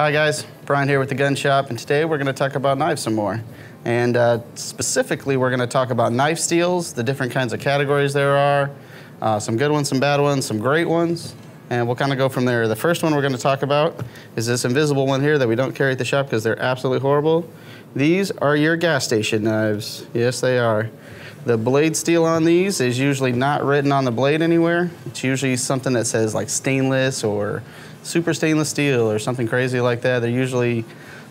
Hi guys, Brian here with the Gun Shop, and today we're going to talk about knives some more. And specifically we're going to talk about knife steels, the different kinds of categories there are, some good ones, some bad ones, some great ones, and we'll kind of go from there. The first one we're going to talk about is this invisible one here that we don't carry at the shop because they're absolutely horrible. These are your gas station knives. Yes, they are. The blade steel on these is usually not written on the blade anywhere. It's usually something that says like stainless or super stainless steel or something crazy like that. They're usually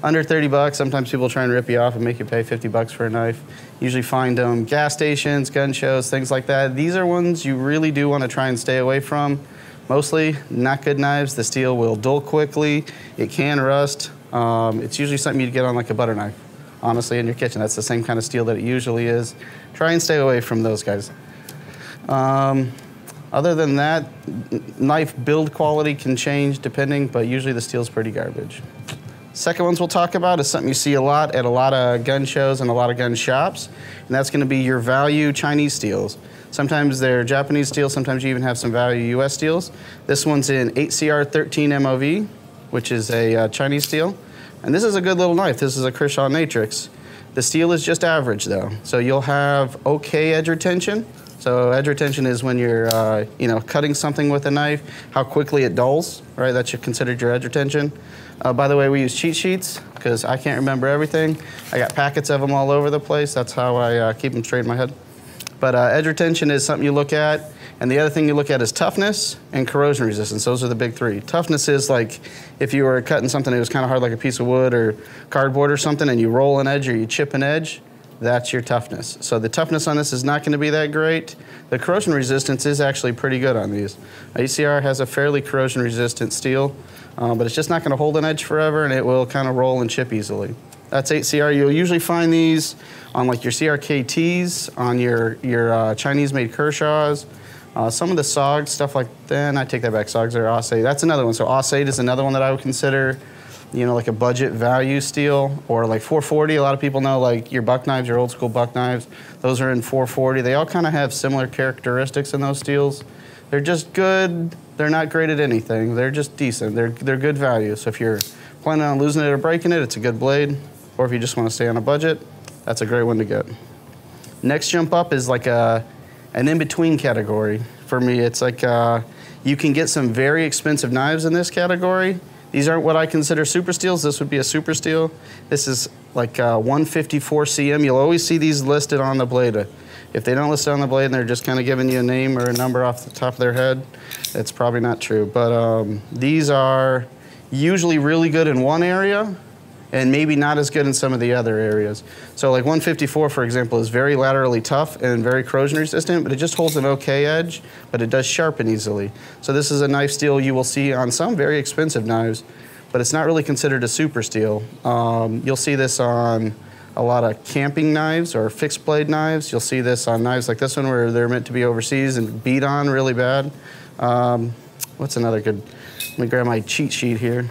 under 30 bucks. Sometimes people try and rip you off and make you pay 50 bucks for a knife. Usually find them gas stations, gun shows, things like that. These are ones you really do want to try and stay away from. Mostly not good knives. The steel will dull quickly. It can rust. It's usually something you'd get on like a butter knife, honestly, in your kitchen. That's the same kind of steel that it usually is. Try and stay away from those guys. Other than that, knife build quality can change depending, but usually the steel's pretty garbage. Second ones we'll talk about is something you see a lot at a lot of gun shows and a lot of gun shops, and that's gonna be your value Chinese steels. Sometimes they're Japanese steel, sometimes you even have some value US steels. This one's in 8Cr13MoV, which is a Chinese steel. And this is a good little knife. This is a Kershaw Matrix. The steel is just average though, so you'll have okay edge retention. So edge retention is when you're cutting something with a knife, how quickly it dulls, right? That's considered your edge retention. By the way, we use cheat sheets because I can't remember everything. I got packets of them all over the place. That's how I keep them straight in my head. But edge retention is something you look at. And the other thing you look at is toughness and corrosion resistance. Those are the big three. Toughness is like if you were cutting something that was kind of hard like a piece of wood or cardboard or something and you roll an edge or you chip an edge, that's your toughness. So the toughness on this is not going to be that great. The corrosion resistance is actually pretty good on these. ACR has a fairly corrosion resistant steel, but it's just not going to hold an edge forever and it will kind of roll and chip easily. That's 8Cr. You'll usually find these on like your CRKTs, on your Chinese made Kershaws. Some of the SOG stuff like that, I take that back, SOGs are AUS8. That's another one. So AUS8 is another one that I would consider, you know, like a budget value steel, or like 440. A lot of people know like your buck knives, your old school buck knives, those are in 440. They all kind of have similar characteristics in those steels. They're just good. They're not great at anything. They're just decent. They're good value. So if you're planning on losing it or breaking it, it's a good blade. Or if you just want to stay on a budget, that's a great one to get. Next jump up is like an in-between category. For me, it's like you can get some very expensive knives in this category. These aren't what I consider super steels. This would be a super steel. This is like 154CM. You'll always see these listed on the blade. If they don't list it on the blade and they're just kind of giving you a name or a number off the top of their head, it's probably not true. But these are usually really good in one area and maybe not as good in some of the other areas. So like 154, for example, is very laterally tough and very corrosion resistant, but it just holds an okay edge, but it does sharpen easily. So this is a knife steel you will see on some very expensive knives, but it's not really considered a super steel. You'll see this on a lot of camping knives or fixed blade knives. You'll see this on knives like this one where they're meant to be overseas and beat on really bad. What's another good, let me grab my cheat sheet here.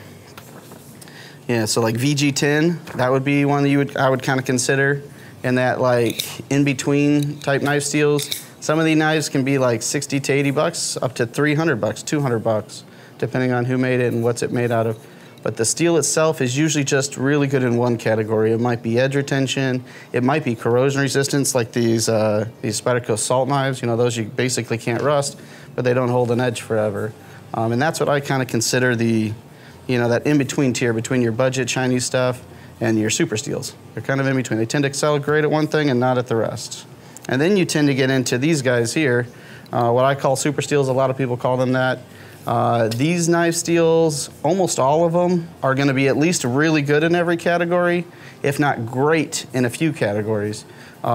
Yeah, so like VG10, that would be one that I would kind of consider in that like in-between type knife steels. Some of these knives can be like 60 to 80 bucks, up to 300 bucks, 200 bucks, depending on who made it and what's it made out of. But the steel itself is usually just really good in one category. It might be edge retention, it might be corrosion resistance, like these Spyderco salt knives, you know, those you basically can't rust, but they don't hold an edge forever. And that's what I kind of consider the, you know, that in-between tier between your budget Chinese stuff and your super steels. They're kind of in between. They tend to excel great at one thing and not at the rest. And then you tend to get into these guys here, what I call super steels, a lot of people call them that. These knife steels, almost all of them, are gonna be at least really good in every category, if not great in a few categories.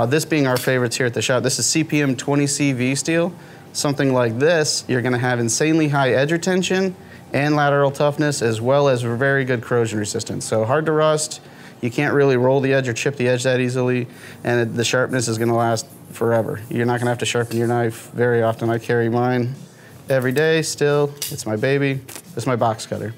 This being our favorites here at the shop, this is CPM-20CV steel. Something like this, you're gonna have insanely high edge retention and lateral toughness, as well as very good corrosion resistance. So hard to rust, you can't really roll the edge or chip the edge that easily, and the sharpness is gonna last forever. You're not gonna have to sharpen your knife very often. I carry mine every day still. It's my baby, it's my box cutter.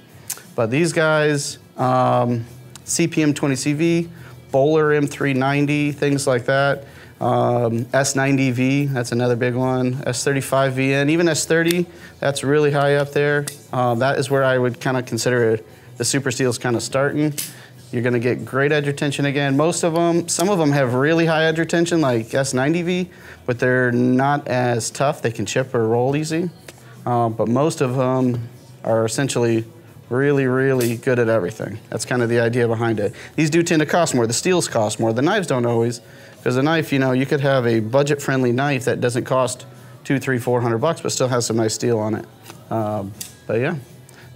But these guys, CPM-20CV, Bowler M390, things like that. S90V, that's another big one. S35VN, even S30, that's really high up there. That is where I would kind of consider The super steel's kind of starting. You're gonna get great edger tension again. Most of them, some of them have really high edger tension like S90V, but they're not as tough. They can chip or roll easy. But most of them are essentially really, really good at everything. That's kind of the idea behind it. These do tend to cost more. The steels cost more. The knives don't always, because a knife, you know, you could have a budget-friendly knife that doesn't cost $200, $300, $400, but still has some nice steel on it. But yeah,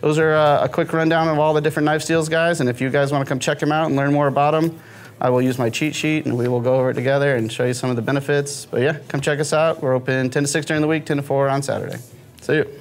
those are a quick rundown of all the different knife steels, guys, and if you guys want to come check them out and learn more about them, I will use my cheat sheet and we will go over it together and show you some of the benefits. But yeah, come check us out. We're open 10 to 6 during the week, 10 to 4 on Saturday. See you.